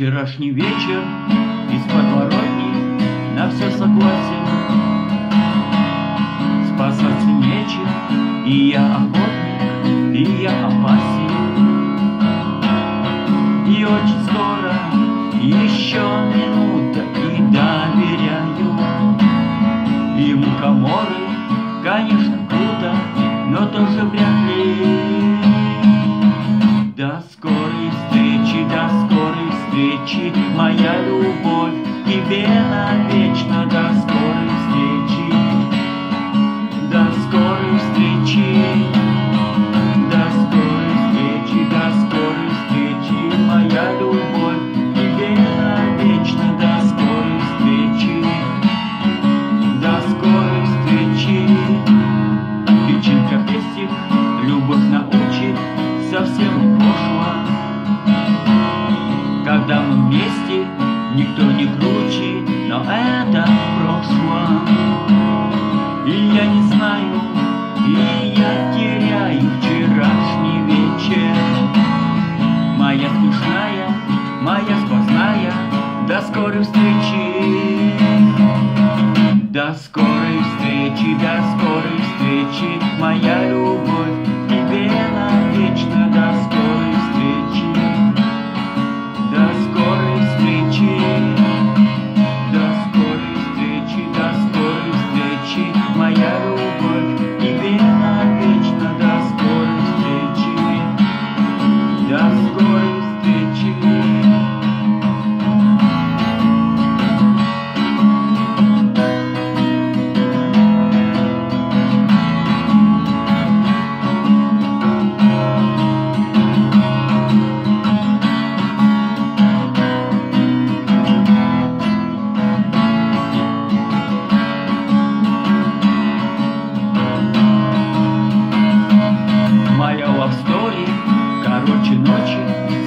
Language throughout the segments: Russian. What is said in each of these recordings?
Вчерашний вечер из подворотни на все согласен. Спасаться нечем, и я охотник, и я опасен. И очень скоро еще минута, и доверяю ему коморы, конечно, круто, но тоже вряд ли. До скорой встречи, до скорой встречи, моя любовь тебе навечно. До скорой встречи, до скорой встречи, до скорой встречи, до скорой встречи, моя любовь тебе навечно. До скорой встречи, до скорой встречи. Личинка песик, любовь научит совсем прошлого. Когда мы вместе, никто не круче, но это прошлое. И я не знаю, и я теряю вчерашний вечер. Моя смешная, моя сквозная, до скорой встречи. До скорой встречи, до скорой встречи, моя любовь тебе навечно. До скорой встречи, до скорой встречи, до скорой встречи, до скорой встречи, моя любовь тебе навечно. До скорой встречи, до скорой встречи.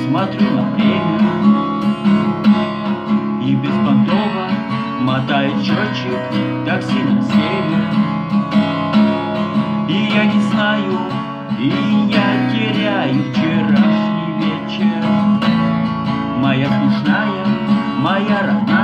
Смотрю на время, и без понтова мотает счетчик такси на север. И я не знаю, и я теряю вчерашний вечер. Моя смешная, моя родная,